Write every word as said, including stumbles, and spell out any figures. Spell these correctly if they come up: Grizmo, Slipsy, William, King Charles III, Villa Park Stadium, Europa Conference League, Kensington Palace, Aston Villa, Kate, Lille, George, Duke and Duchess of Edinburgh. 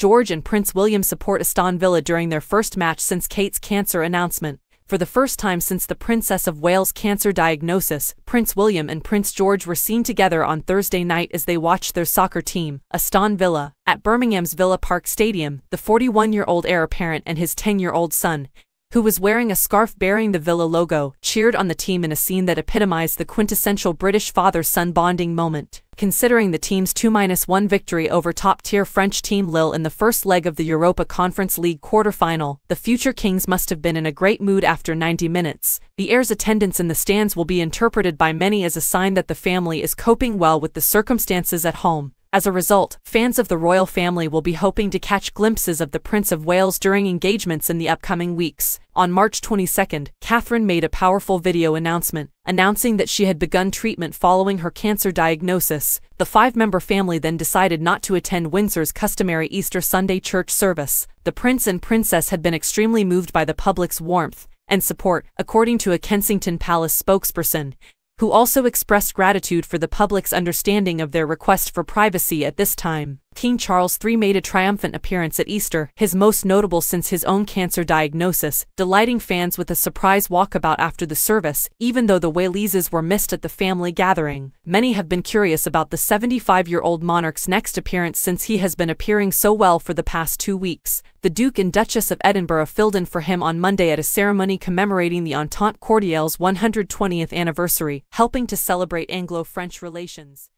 George and Prince William support Aston Villa during their first match since Kate's cancer announcement. For the first time since the Princess of Wales' cancer diagnosis, Prince William and Prince George were seen together on Thursday night as they watched their soccer team, Aston Villa, at Birmingham's Villa Park Stadium. The forty-one-year-old heir apparent and his ten-year-old son, who was wearing a scarf bearing the Villa logo, cheered on the team in a scene that epitomized the quintessential British father-son bonding moment. Considering the team's two to one victory over top-tier French team Lille in the first leg of the Europa Conference League quarter-final, the future Kings must have been in a great mood after ninety minutes. The heir's attendance in the stands will be interpreted by many as a sign that the family is coping well with the circumstances at home. As a result, fans of the royal family will be hoping to catch glimpses of the Prince of Wales during engagements in the upcoming weeks. On March twenty-second, Catherine made a powerful video announcement, announcing that she had begun treatment following her cancer diagnosis. The five-member family then decided not to attend Windsor's customary Easter Sunday church service. The prince and princess had been extremely moved by the public's warmth and support, according to a Kensington Palace spokesperson, who also expressed gratitude for the public's understanding of their request for privacy at this time. King Charles the Third made a triumphant appearance at Easter, his most notable since his own cancer diagnosis, delighting fans with a surprise walkabout after the service, even though the Waleses were missed at the family gathering. Many have been curious about the seventy-five-year-old monarch's next appearance since he has been appearing so well for the past two weeks. The Duke and Duchess of Edinburgh filled in for him on Monday at a ceremony commemorating the Entente Cordiale's one hundred twentieth anniversary, helping to celebrate Anglo-French relations.